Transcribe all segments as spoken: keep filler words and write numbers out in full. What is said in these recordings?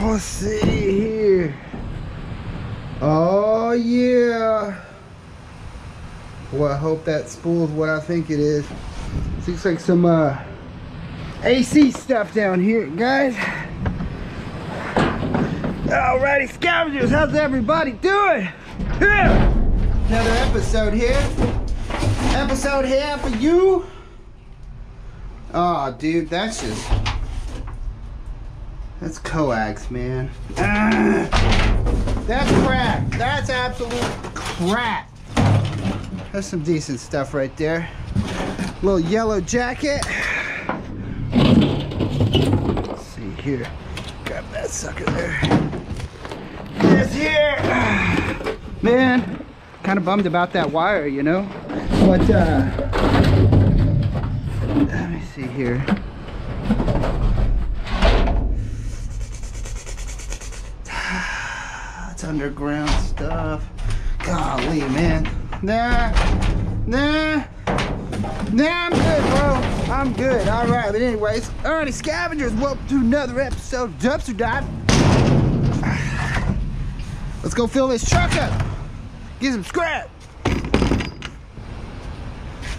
Let's see here. Oh yeah. Well, I hope that spool's what I think it is. Looks like some uh, A C stuff down here, guys. Alrighty, scavengers, how's everybody doing? Yeah. Another episode here. Episode here for you. Oh, dude, that's just... That's coax, man. Uh, that's crap. That's absolute crap. That's some decent stuff right there. Little yellow jacket. Let's see here. Grab that sucker there. This here. Man, kind of bummed about that wire, you know? But, uh, let me see here. It's underground stuff. Golly, man. Nah, nah, nah, I'm good, bro. I'm good. All right, but anyways, alrighty, scavengers, welcome to another episode of Dumpster Dive. Let's go fill this truck up. Get some scrap.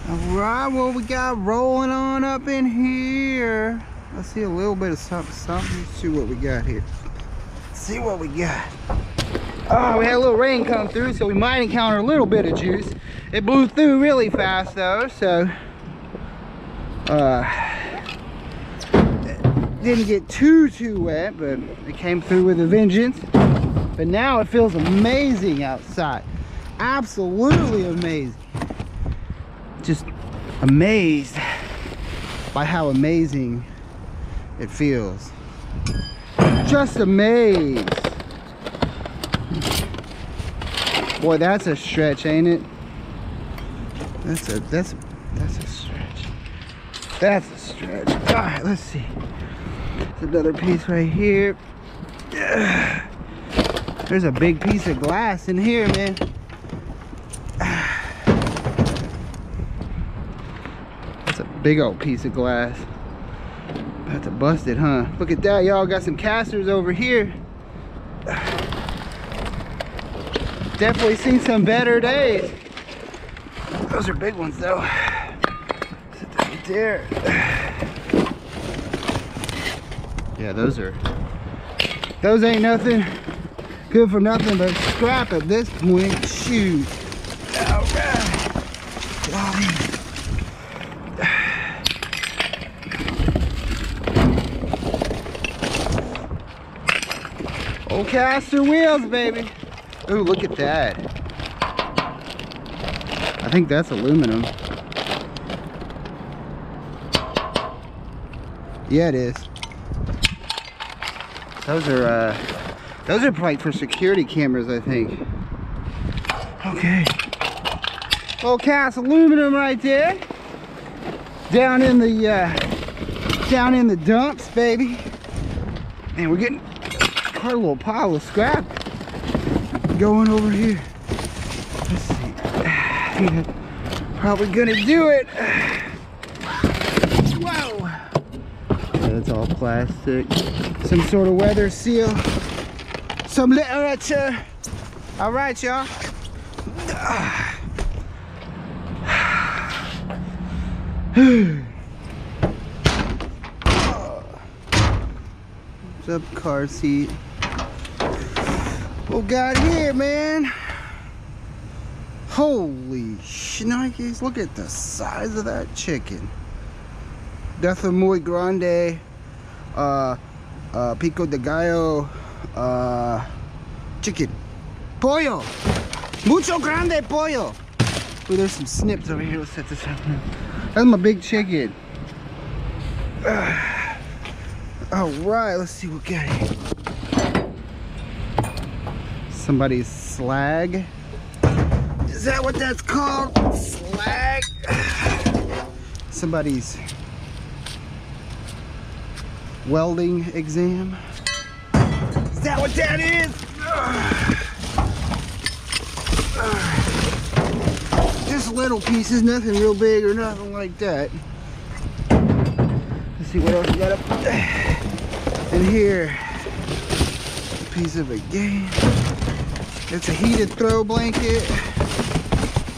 All right, what we got rolling on up in here? I see a little bit of something, something. Let's see what we got here. Let's see what we got. Oh, we had a little rain come through, so we might encounter a little bit of juice. It blew through really fast though, so uh, it didn't get too too wet, but it came through with a vengeance. But now it feels amazing outside, absolutely amazing. Just amazed by how amazing it feels. Just amazed. Boy, that's a stretch, ain't it? That's a that's that's a stretch. That's a stretch. All right, let's see. There's another piece right here. There's a big piece of glass in here, man. That's a big old piece of glass. About to bust it, huh? Look at that, y'all. Got some casters over here. Definitely seen some better days. Those are big ones though. Sit that right there. Yeah, those are, those ain't nothing good for nothing but scrap at this point. Shoot. All right. Wow. Old caster wheels, baby. Ooh, look at that. I think that's aluminum. Yeah, it is. Those are, uh, those are like for security cameras, I think. Okay. Old cast aluminum right there. Down in the, uh, down in the dumps, baby. Man, we're getting quite a little pile of scrap going over here. Let's see. Yeah, probably gonna do it. Whoa. Yeah, that's all plastic. Some sort of weather seal. Some literature. All right, y'all. What's up, car seat? What we got here, man? Holy shnikes, look at the size of that chicken. Death muy grande, uh, uh, pico de gallo, uh, chicken. Pollo! Mucho grande pollo! Oh, there's some snips over here. Let's set this up. That's my big chicken. Uh, Alright, let's see what we got here. Somebody's slag. Is that what that's called? Slag? Somebody's welding exam. Is that what that is? Just little pieces, nothing real big or nothing like that. Let's see what else we got up in here. piece of a game. It's a heated throw blanket.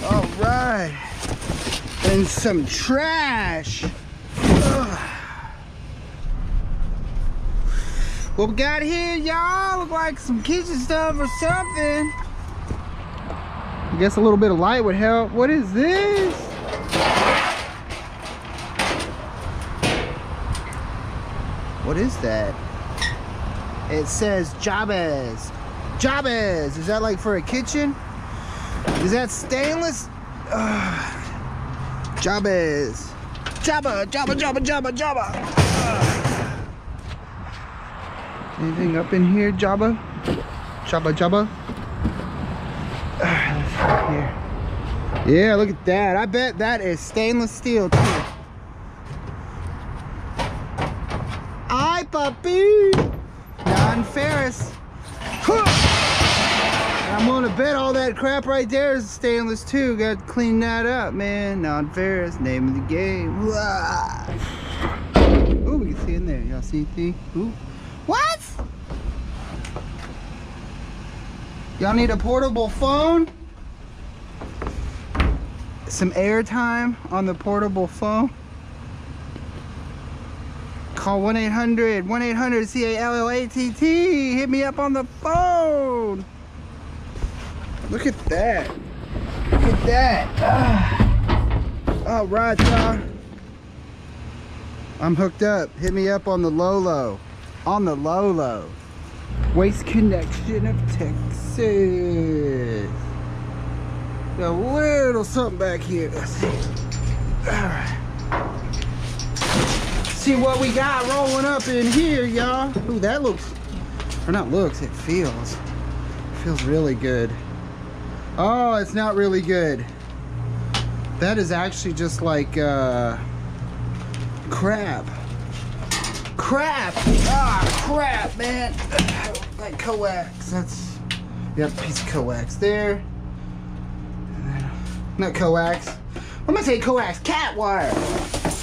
All right. And some trash. Ugh. What we got here, y'all? Look like some kitchen stuff or something. I guess a little bit of light would help. What is this? What is that? It says Jabez. Jabez. Is that like for a kitchen? Is that stainless? Ugh. Jabez. Jabba, Jabba, Jabba, Jabba, Jabba. Ugh. Anything up in here, Jabba? Jabba, Jabba. Here. Yeah, look at that. I bet that is stainless steel too. Aye, puppy. Non-ferrous. I'm gonna bet all that crap right there is stainless too. Got to clean that up, man. Non-ferrous, name of the game. Ooh, we can see in there. Y'all see anything? Ooh. What? Y'all need a portable phone? Some airtime on the portable phone. Call one eight hundred, one eight hundred, C A L L A T T. Hit me up on the phone. Look at that. Look at that. Uh, all right, y'all. I'm hooked up. Hit me up on the Lolo. On the Lolo. Waste Connection of Texas. A little something back here. Let's see. Alright. See what we got rolling up in here, y'all. Ooh, that looks, or not looks, it feels. It feels really good. Oh, it's not really good. That is actually just like uh crap. Crap! Ah, crap, man. Like coax. That's, yep, piece of coax there. Not coax. I'm gonna say coax. Cat wire.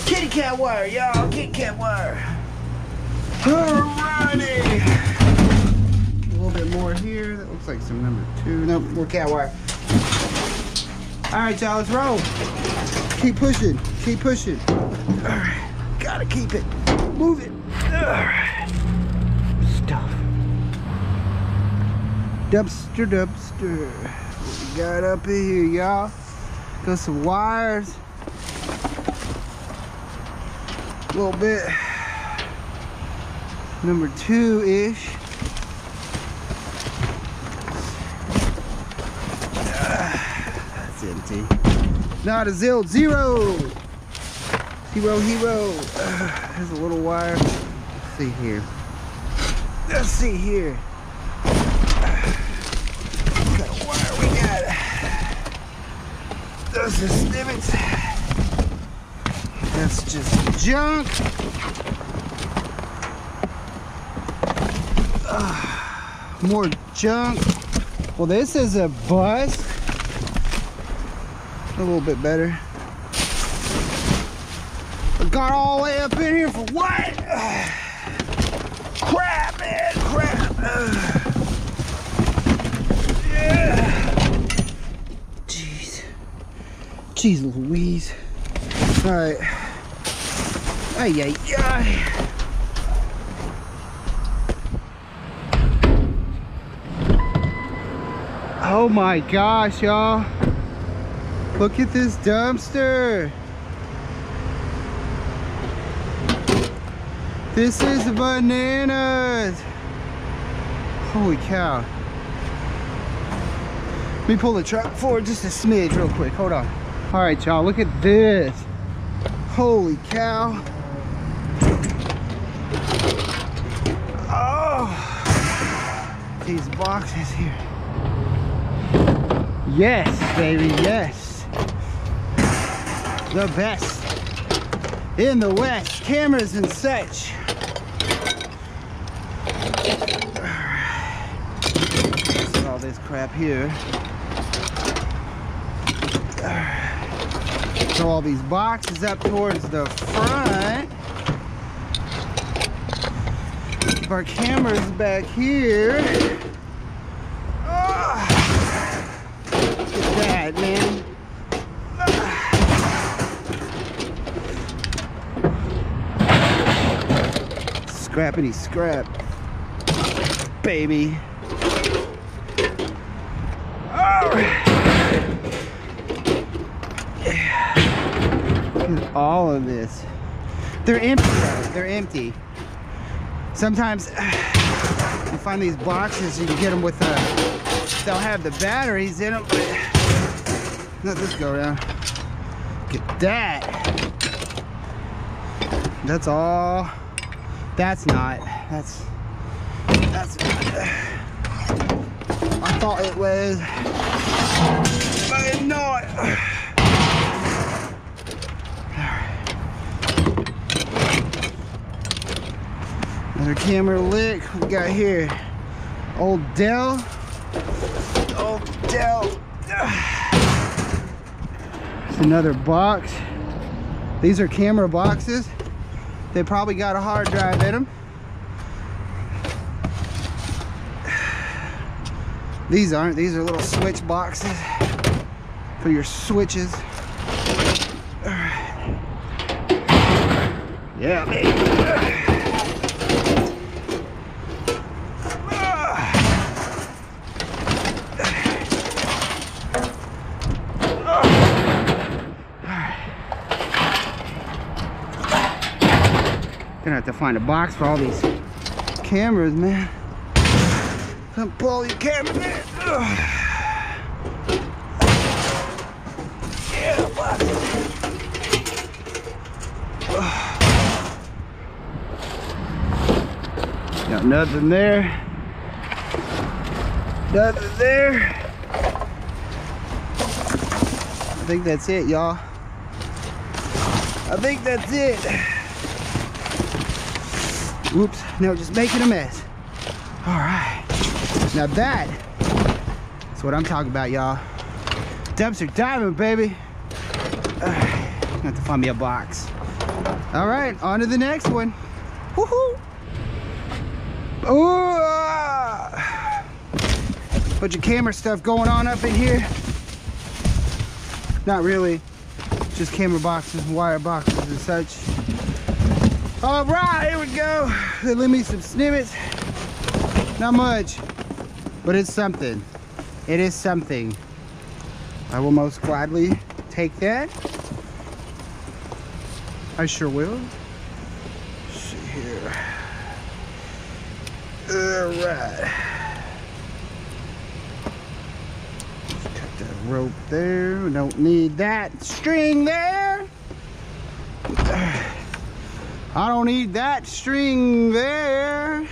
Kitty cat wire, y'all. Kitty cat wire. Alrighty. A little bit more here. That looks like some number two. Nope, more cat wire. Alright, y'all. Let's roll. Keep pushing. Keep pushing. Alright. Gotta keep it. Move it. Alright. Stuff. Dumpster, dumpster. What we got up in here, y'all? Got some wires, a little bit, number two-ish. Ah, that's empty. Not a zil, zero. Hero, hero. Ah, there's a little wire. Let's see here. Let's see here. Those are snippets. That's just junk. Uh, more junk. Well, this is a bust. A little bit better. I got all the way up in here for what? Uh, crap, man, crap. Uh. Jeez Louise. All right. Ay, ay, ay. Oh my gosh, y'all. Look at this dumpster. This is bananas. Holy cow. Let me pull the truck forward just a smidge real quick. Hold on. All right, y'all, look at this. Holy cow. Oh, these boxes here. Yes, baby, yes. The best in the West, cameras and such. All right. This is all this crap here. All right. So all these boxes up towards the front. of our cameras back here. Oh, look at that, man. Scrappity scrap, baby. All right. Yeah. Look at all of this. They're empty, though. They're empty. Sometimes you find these boxes, you can get them with, uh, they'll have the batteries in them, but let this go down. Look at that. That's all. That's not. That's, that's, I thought it was, but it's not. All right. Another camera lick. We got here. Old Dell. Old Dell. It's another box. These are camera boxes. They probably got a hard drive in them. These aren't, these are little switch boxes for your switches. All right. Yeah, baby. All right. Gonna have to find a box for all these cameras, man. Come pull your camera in. Yeah, box. Got nothing there. Nothing there. I think that's it, y'all. I think that's it. Oops, now just making a mess. All right. Now that, that's what I'm talking about, y'all. Dumpster diving, baby. Uh, have to find me a box. All right, on to the next one. Woohoo! Ooh! Ah. Bunch of camera stuff going on up in here. Not really. Just camera boxes, wire boxes, and such. All right, here we go. They lent me some snippets. Not much. But it's something. It is something. I will most gladly take that. I sure will. Let's see here. All right. Let's cut that rope there. We don't need that string there. I don't need that string there.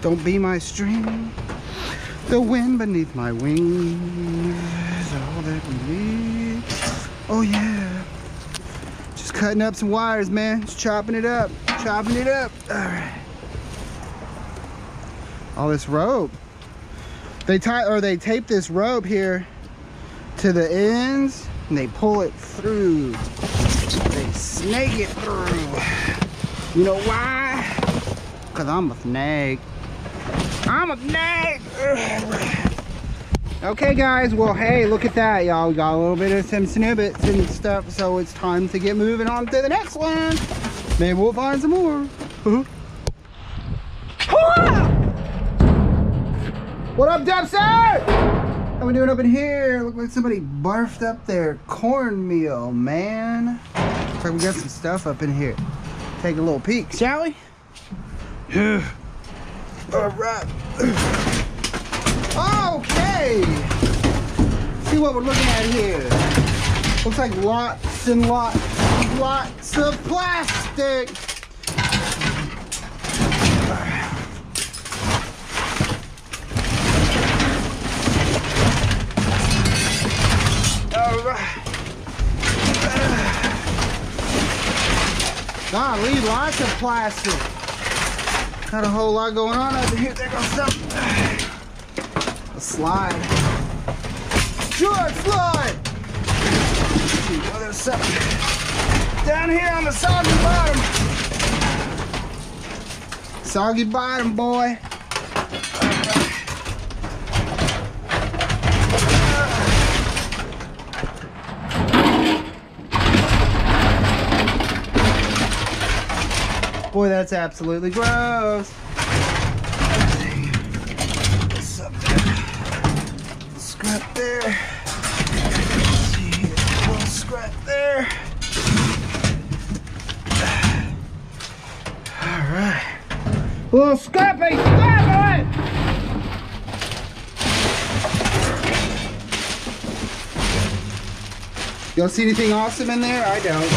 Don't be my string, the wind beneath my wings, all that we need. Oh yeah. Just cutting up some wires, man. Just chopping it up, chopping it up. All right. All this rope. They tie or they tape this rope here to the ends and they pull it through. They snake it through. You know why? Cause I'm a snake. I'm a snake. Okay, guys. Well, hey, look at that, y'all. We got a little bit of some snippets and stuff, so it's time to get moving on to the next one. Maybe we'll find some more. What up, Dumpster? How we doing up in here? Look like somebody barfed up their cornmeal, man. Looks like we got some stuff up in here. Take a little peek, shall we? Yeah. All right. Okay. See what we're looking at here. Looks like lots and lots and lots of plastic. All right. Golly, lots of plastic. Got a whole lot going on over here. There goes something. A slide. Sure, slide! Oh, there's something. Down here on the side of the bottom. soggy bottom, boy. Boy, that's absolutely gross. Let's see. What's up there? Scrap there. Let's see here. A little scrap there. Alright. A little scrappy! Scrap it! Y'all see anything awesome in there? I don't.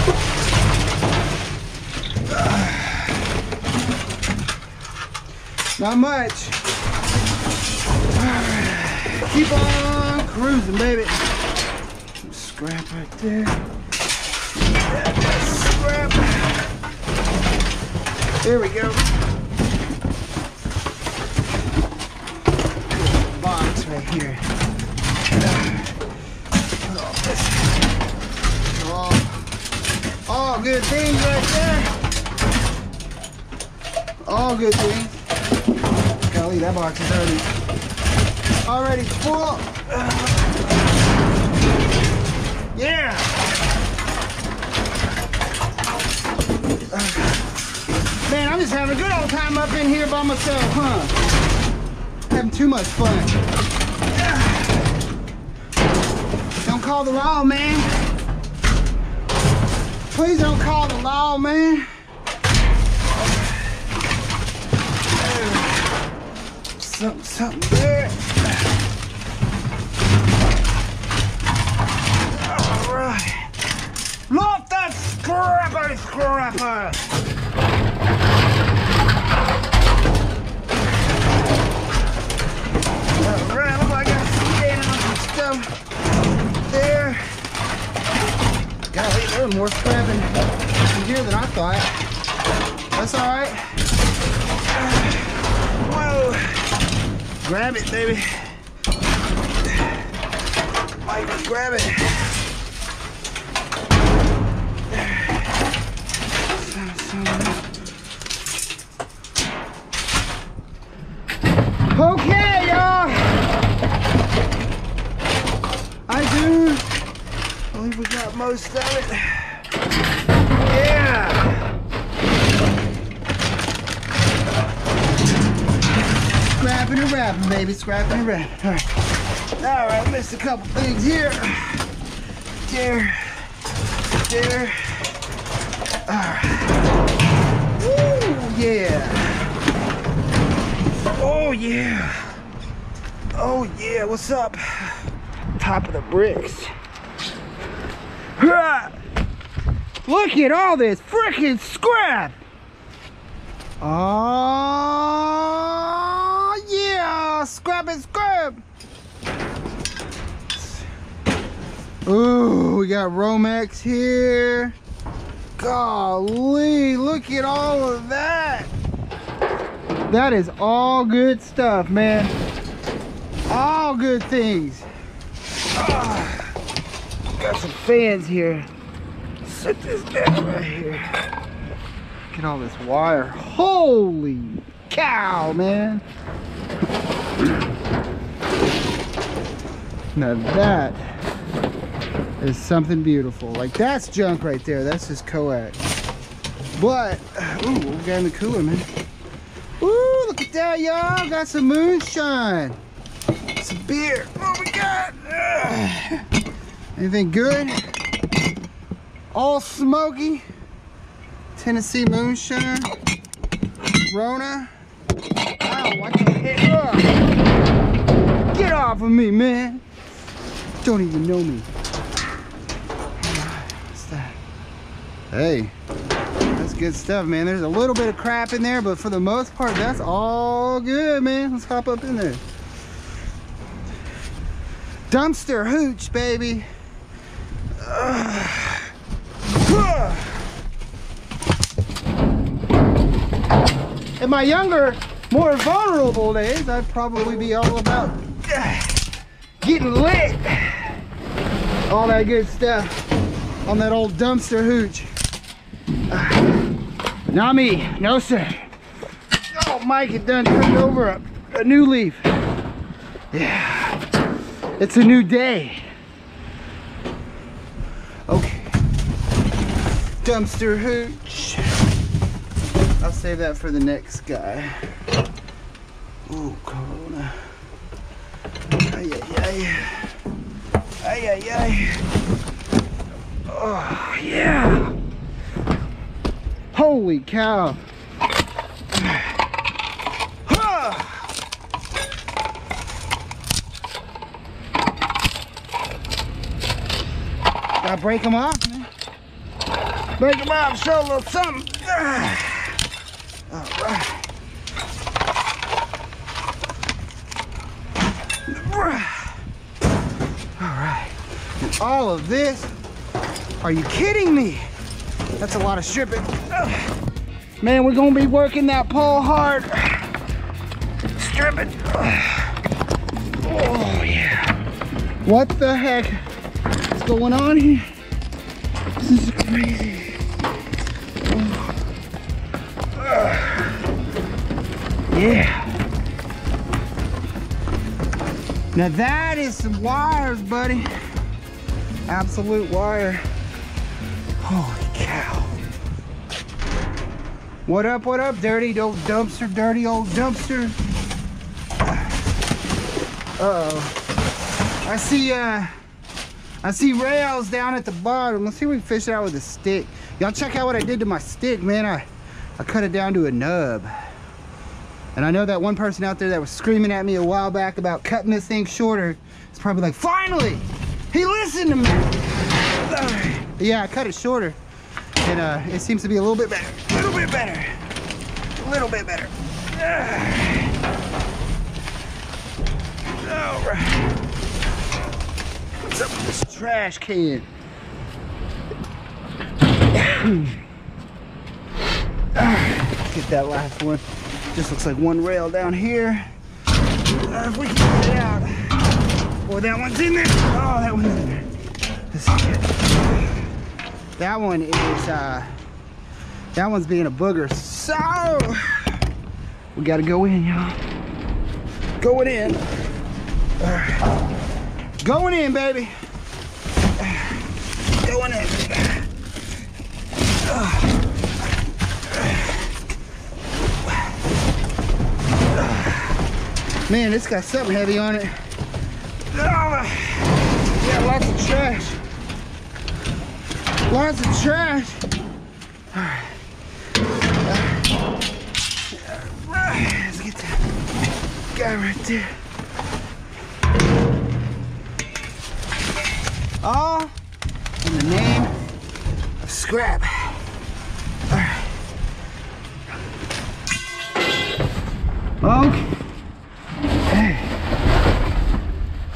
Not much. Alright. Keep on cruising, baby. Some scrap right there. Scrap. There we go. Little box right here. Put all this. All, all good things right there. All good things. That box is already, already full. Yeah. Man, I'm just having a good old time up in here by myself, huh? Having too much fun. Don't call the law, man. Please don't call the law, man. Something, something there. All right. Look that scrapper, scrapper. All right, look like I'm standing on some stuff there. Golly, there were more scrapping here than I thought. That's all right. Whoa. Grab it, baby. Mike, grab it. Some, some. Okay, y'all. I do believe we got most of it. Yeah. Scrapping and wrapping, baby. Scrapping and wrapping. All right. All right. Missed a couple things here. There. There. All right. Woo! Yeah. Oh, yeah. Oh, yeah. What's up? Top of the bricks. Look at all this freaking scrap. Oh. Scrap and scrap. Ooh, we got Romex here. Golly, look at all of that. That is all good stuff, man. All good things. Ah, got some fans here. Set this down right here. Look at all this wire. Holy cow, man. Now that is something beautiful. Like, that's junk right there. That's just coax. But, ooh, we got in the cooler, man. Ooh, look at that, y'all. Got some moonshine. Some beer. What we got? Ugh. Anything good? All smoky. Tennessee moonshine. Rona. Ow, I can't hit up. Get off of me, man. Don't even know me. What's that? Hey, that's good stuff, man. There's a little bit of crap in there, but for the most part, that's all good, man. Let's hop up in there. Dumpster hooch, baby. Ugh. In my younger, more vulnerable days, I'd probably be all about getting lit. All that good stuff on that old dumpster hooch. Uh, not me, no sir. Oh, Mike had done turned over a, a new leaf. Yeah, it's a new day. Okay, dumpster hooch. I'll save that for the next guy. Ooh, Corona. Ay, ay, ay. Ay, ay, ay. Oh, yeah. Holy cow. Gotta break them off, man. Break them off, show a little something. All right. All right. And all of this? Are you kidding me? That's a lot of stripping. Man, we're gonna be working that pole hard. Stripping. Oh, yeah. What the heck is going on here? This is crazy. Oh. Yeah. Now that is some wires, buddy. Absolute wire. Holy cow. What up, what up, dirty old dumpster, dirty old dumpster. Uh-oh. I see uh, I see rails down at the bottom. Let's see if we can fish it out with a stick. Y'all check out what I did to my stick, man. I, I cut it down to a nub. And I know that one person out there that was screaming at me a while back about cutting this thing shorter is probably like, finally, he listened to me. Uh, yeah, I cut it shorter. And uh, it seems to be a little bit better, a little bit better, a little bit better. All right. What's up with this trash can? Get that last one. Just looks like one rail down here. Uh, if we can get it out. Oh, that one's in there. Oh, that one's in there. This is good. That one is, uh, that one's being a booger. So, we gotta go in, y'all. Going in. All right. Going in, baby. Going in. Uh. Man, it's got something heavy on it. Oh, yeah, lots of trash. Lots of trash. All right. All right. Let's get that guy right there. All in the name of scrap. All right. Okay. Hey.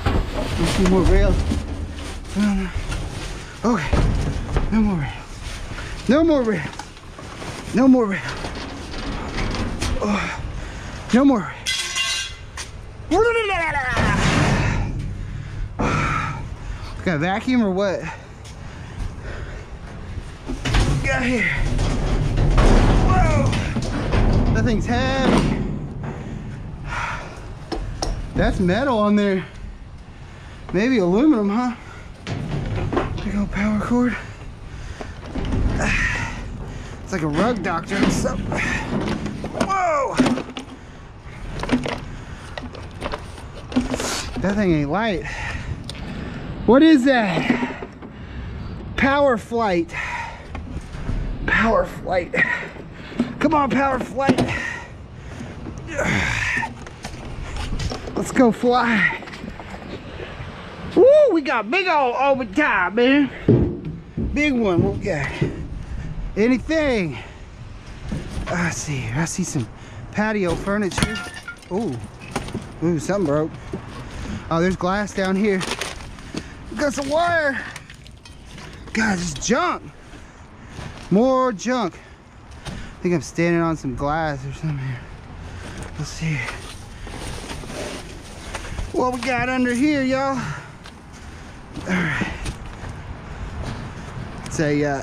A few more rails. Okay. No more rails. No more rails. No more rails. Oh. No more rails. Got a vacuum or what? Got here. Whoa. That thing's heavy. That's metal on there. Maybe aluminum, huh? Big old power cord. It's like a rug doctor or something. Whoa! That thing ain't light. What is that? Power flight. Power flight. Come on, power flight. Let's go fly. Woo, we got big old overtime, man. Big one, what we got? Anything? I see, I see some patio furniture. Ooh, ooh, something broke. Oh, there's glass down here. We got some wire. God, this junk. More junk. I think I'm standing on some glass or something here. Let's see. What we got under here, y'all? All right. It's a, uh,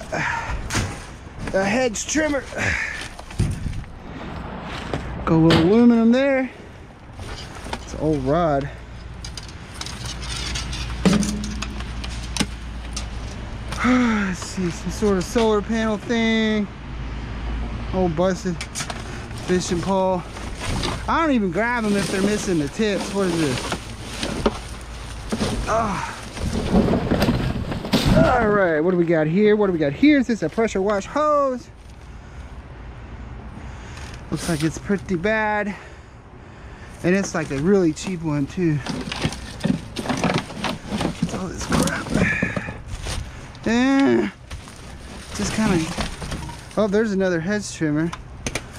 a hedge trimmer. Got a little aluminum there. It's an old rod. Let's see, some sort of solar panel thing. Old busted fishing pole. I don't even grab them if they're missing the tips. What is this? Oh. All right, what do we got here? What do we got here? Is this a pressure wash hose? Looks like it's pretty bad. And it's like a really cheap one too. It's all this crap. Yeah. Just kind of, oh, there's another hedge trimmer.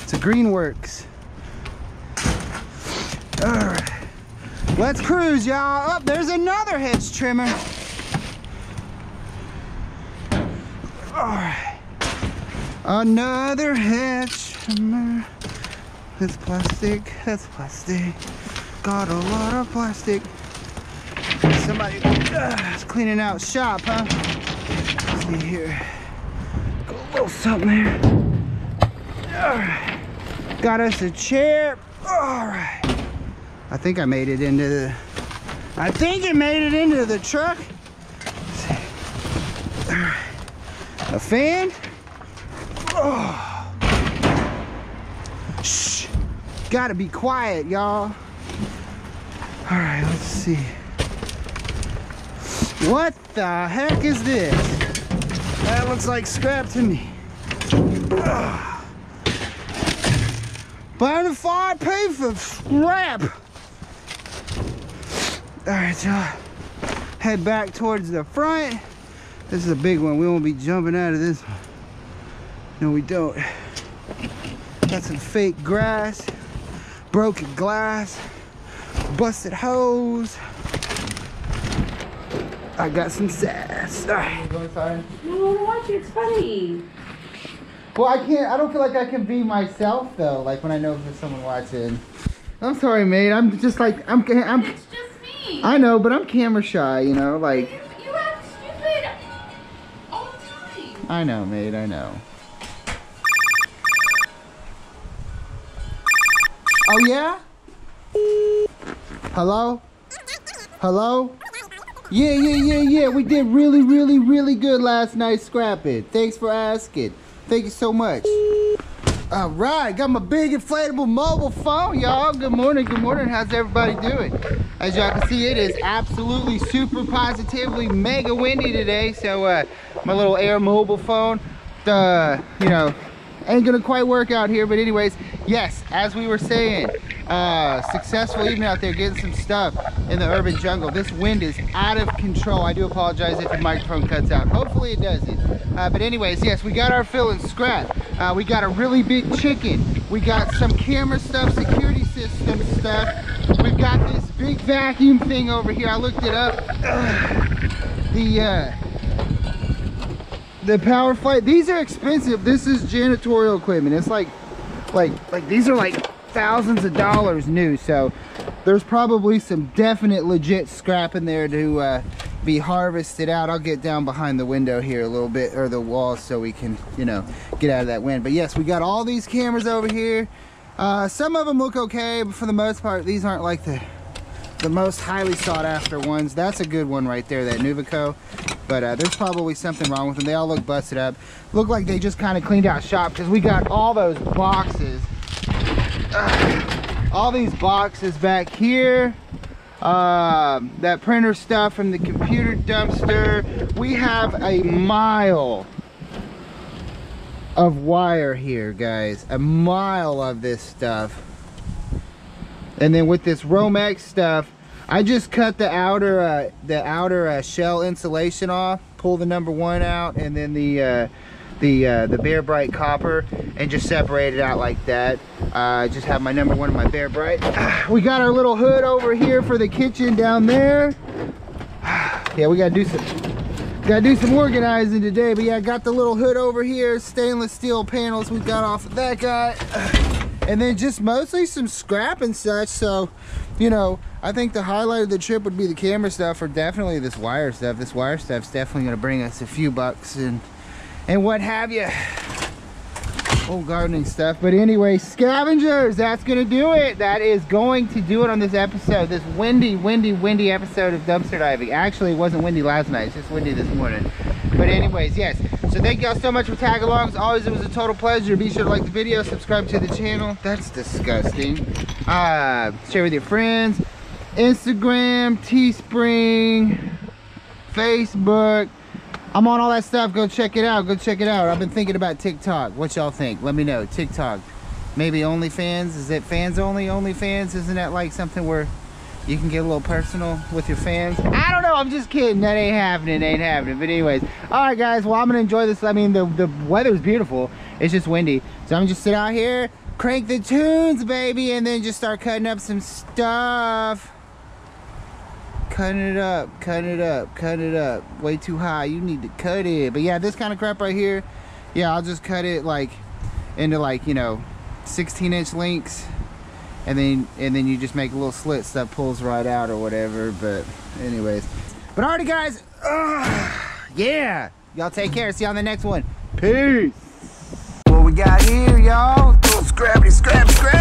It's a Greenworks. All right, let's cruise, y'all. Up, oh, there's another hedge trimmer. All right, another hedge trimmer. That's plastic, that's plastic. Got a lot of plastic. Somebody uh, is cleaning out shop, huh? Let's see here. Got a little something there. All right, got us a chair. All right. I think I made it into the, I think it made it into the truck. A fan. Oh. Shh. Gotta be quiet, y'all. All right, let's see. What the heck is this? That looks like scrap to me. Oh. Bonafide piece of scrap. All right, y'all, head back towards the front. This is a big one. We won't be jumping out of this one. No, we don't. Got some fake grass, broken glass, busted hose. I got some sass. All right. Go inside. No, I want to watch it. It's funny. Well, I can't. I don't feel like I can be myself though. Like when I know there's someone watching. I'm sorry, mate. I'm just like I'm. I'm it's just me. I know, but I'm camera shy. You know, like. You act stupid all the time. I know, mate. I know. Oh yeah. Hello. Hello. Yeah, yeah, yeah, yeah. We did really, really, really good last night scrapping. Thanks for asking. Thank you so much. All right, got my big inflatable mobile phone, y'all. Good morning, good morning. How's everybody doing? As y'all can see, it is absolutely super positively mega windy today. So uh, my little air mobile phone, uh, you know, ain't gonna quite work out here. But anyways, yes, as we were saying, uh, successful evening out there getting some stuff in the urban jungle. This wind is out of control. I do apologize if the microphone cuts out. Hopefully it doesn't. Uh, but anyways, yes, we got our fill and scrap. Uh, we got a really big chicken. We got some camera stuff, security system stuff. We've got this big vacuum thing over here. I looked it up. Ugh. The uh, the power flight. These are expensive. This is janitorial equipment. It's like, like, like these are like thousands of dollars new. So there's probably some definite legit scrap in there to uh, be harvested out. I'll get down behind the window here a little bit, or the wall, so we can, you know, get out of that wind. But yes, we got all these cameras over here. Uh, some of them look okay, but for the most part, these aren't like the the most highly sought after ones. That's a good one right there, that Nuvico. But uh, there's probably something wrong with them. They all look busted up. Look like they just kind of cleaned out shop, because we got all those boxes. Ugh. All these boxes back here. Uh, that printer stuff from the computer dumpster. We have a mile of wire here, guys. A mile of this stuff. And then with this Romex stuff, I just cut the outer uh, the outer uh, shell insulation off, pull the number one out, and then the uh, the uh, the Bear Bright copper, and just separate it out like that. I uh, just have my number one and my Bear Bright. Uh, we got our little hood over here for the kitchen down there. Yeah, we gotta do some gotta do some organizing today. But yeah, I got the little hood over here, stainless steel panels we got off of that guy, uh, and then just mostly some scrap and such. So, you know, I think the highlight of the trip would be the camera stuff, or definitely this wire stuff. This wire stuff's definitely gonna bring us a few bucks and and what have you. old gardening stuff. But anyway, scavengers, that's gonna do it. That is going to do it on this episode, this windy windy windy episode of dumpster diving. Actually, it wasn't windy last night, it's just windy this morning. But anyways, yes, so thank y'all so much for tagging along. As always, it was a total pleasure. Be sure to like the video, subscribe to the channel, that's disgusting, uh share with your friends, Instagram, Teespring, Facebook, I'm on all that stuff. Go check it out. Go check it out. I've been thinking about TikTok. What y'all think? Let me know. TikTok. Maybe OnlyFans? Is it fans only? OnlyFans? Isn't that like something where you can get a little personal with your fans? I don't know. I'm just kidding. That ain't happening. It ain't happening. But anyways. Alright guys. Well, I'm going to enjoy this. I mean, the, the weather's beautiful. It's just windy. So I'm just sit out here, crank the tunes, baby, and then just start cutting up some stuff. Cutting it up, cutting it up, cutting it up. Way too high, you need to cut it. But yeah, this kind of crap right here, yeah, I'll just cut it like into like, you know, sixteen inch links, and then and then you just make a little slit so that pulls right out or whatever. But anyways, but alrighty guys, ugh, yeah, y'all take care. See you on the next one. Peace. What we got here, y'all? Scrappy, scrappy, scrappy.